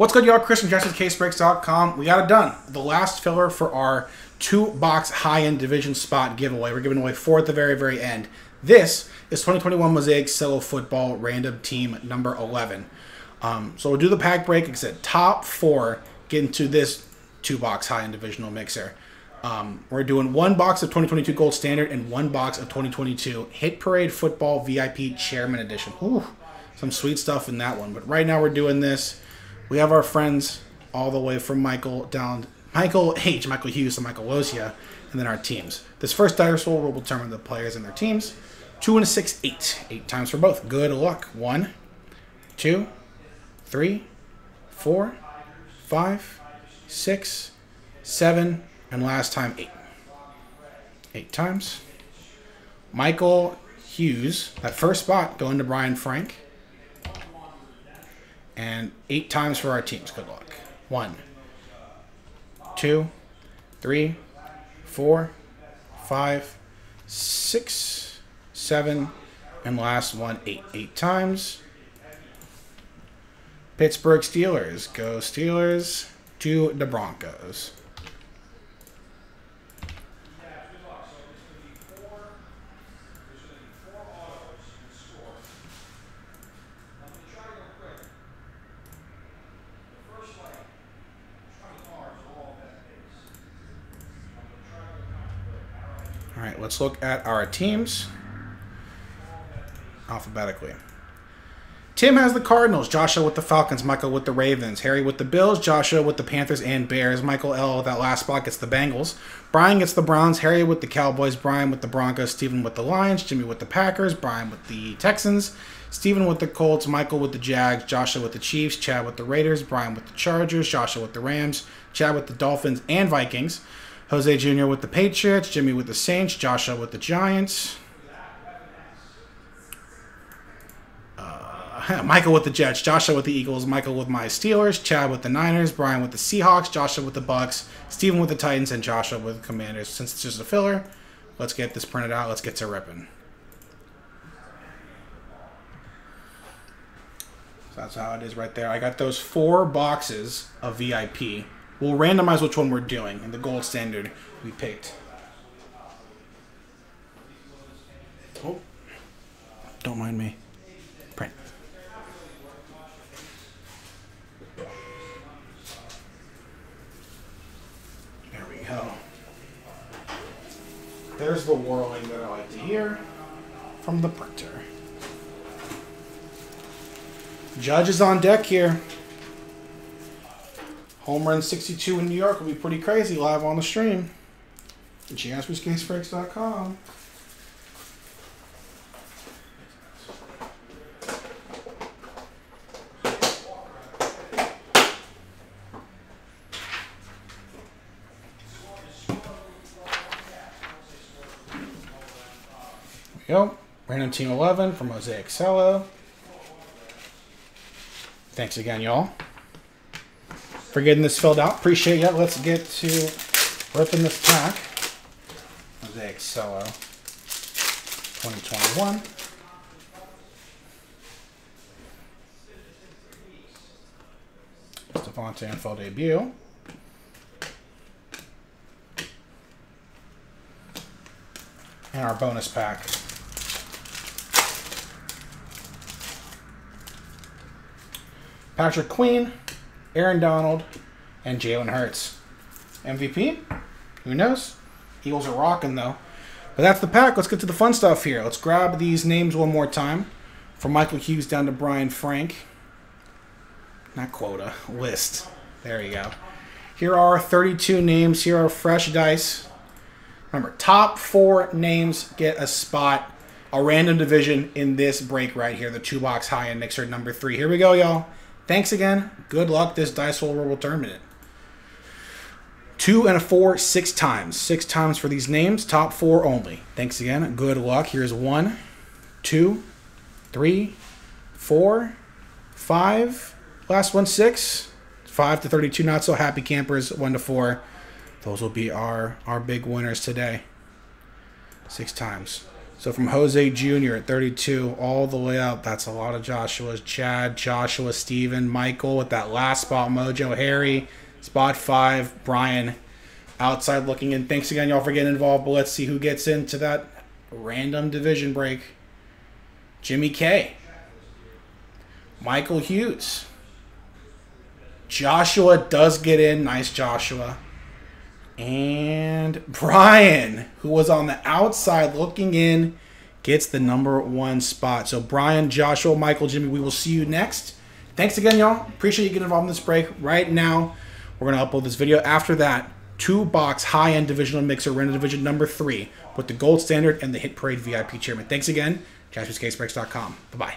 What's good, y'all? Chris from JaspysCaseBreaks.com. We got it done. The last filler for our 2-box high-end division spot giveaway. We're giving away 4 at the very, very end. This is 2021 Mosaic Cello Football Random Team number 11. So we'll do the pack break. Like I said, top 4 get into this 2-box high-end divisional mixer. We're doing 1 box of 2022 Gold Standard and 1 box of 2022 Hit Parade Football VIP Chairman Edition. Ooh, some sweet stuff in that one. But right now we're doing this. We have our friends all the way from Michael Hughes to Michael Losia, and then our teams. This first dice roll will determine the players and their teams. 2 and a 6, 8. 8 times for both. Good luck. 1, 2, 3, 4, 5, 6, 7, and last time 8. 8 times. Michael Hughes, that first spot going to Brian Frank. And 8 times for our teams. Good luck. 1, 2, 3, 4, 5, 6, 7, and last one, 8. 8 times. Pittsburgh Steelers. Go Steelers to the Broncos. All right, let's look at our teams alphabetically. Tim has the Cardinals, Joshua with the Falcons, Michael with the Ravens, Harry with the Bills, Joshua with the Panthers and Bears, Michael L, that last spot, gets the Bengals, Brian gets the Browns, Harry with the Cowboys, Brian with the Broncos, Steven with the Lions, Jimmy with the Packers, Brian with the Texans, Steven with the Colts, Michael with the Jags, Joshua with the Chiefs, Chad with the Raiders, Brian with the Chargers, Joshua with the Rams, Chad with the Dolphins and Vikings, Jose Jr. with the Patriots, Jimmy with the Saints, Joshua with the Giants, Michael with the Jets, Joshua with the Eagles, Michael with my Steelers, Chad with the Niners, Brian with the Seahawks, Joshua with the Bucks, Steven with the Titans, and Joshua with the Commanders. Since it's just a filler, let's get this printed out. Let's get to ripping. So that's how it is right there. I got those 4 boxes of VIP. We'll randomize which one we're doing. And the Gold Standard we picked. Oh, don't mind me. Print. There we go. There's the whirling that I like to hear from the printer. Judge is on deck here. Home Run 62 in New York will be pretty crazy live on the stream. JaspysCaseBreaks.com. There we go. Random Team 11 from Mosaic Cello. Thanks again, y'all, for getting this filled out. Appreciate it. Let's get to ripping this pack. Mosaic Cello 2021. Stephon NFL debut. And our bonus pack. Patrick Queen, Aaron Donald, and Jalen Hurts. MVP? Who knows? Eagles are rocking, though. But that's the pack. Let's get to the fun stuff here. Let's grab these names one more time. From Michael Hughes down to Brian Frank. Not quota. List. There you go. Here are 32 names. Here are fresh dice. Remember, top 4 names get a spot. A random division in this break right here. The 2-box high-end mixer number 3. Here we go, y'all. Thanks again. Good luck. This dice roll will determine it. 2 and a 4, 6 times. 6 times for these names. Top 4 only. Thanks again. Good luck. Here's 1, 2, 3, 4, 5. Last one, 6. 5 to 32. Not so happy campers. 1 to 4. Those will be our big winners today. 6 times. So from Jose Jr. at 32, all the way up, that's a lot of Joshuas. Chad, Joshua, Steven, Michael with that last spot mojo. Harry, spot 5, Brian, outside looking in. Thanks again, y'all, for getting involved. But let's see who gets into that random division break. Jimmy K, Michael Hughes. Joshua does get in. Nice, Joshua. And Brian, who was on the outside looking in, gets the #1 spot. So Brian, Joshua, Michael, Jimmy, we will see you next. Thanks again, y'all. Appreciate you getting involved in this break. Right now, we're going to upload this video. After that, 2-box high-end divisional mixer, random division #3 with the Gold Standard and the Hit Parade VIP Chairman. Thanks again. JaspysCaseBreaks.com. Bye-bye.